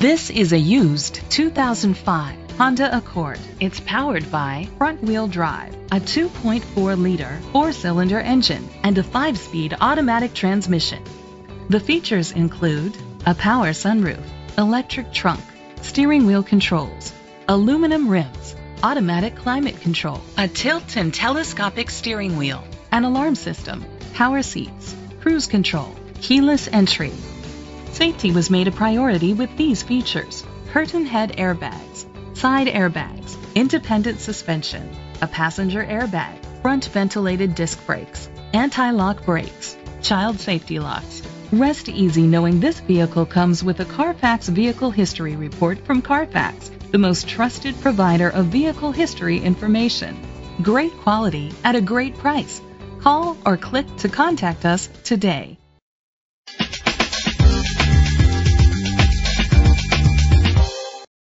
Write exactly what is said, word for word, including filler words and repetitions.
This is a used two thousand five Honda Accord. It's powered by front-wheel drive, a two point four liter four-cylinder engine, and a five-speed automatic transmission. The features include a power sunroof, electric trunk, steering wheel controls, aluminum rims, automatic climate control, a tilt and telescopic steering wheel, an alarm system, power seats, cruise control, keyless entry. Safety was made a priority with these features: curtain head airbags, side airbags, independent suspension, a passenger airbag, front ventilated disc brakes, anti-lock brakes, child safety locks. Rest easy knowing this vehicle comes with a Carfax Vehicle History Report from Carfax, the most trusted provider of vehicle history information. Great quality at a great price. Call or click to contact us today.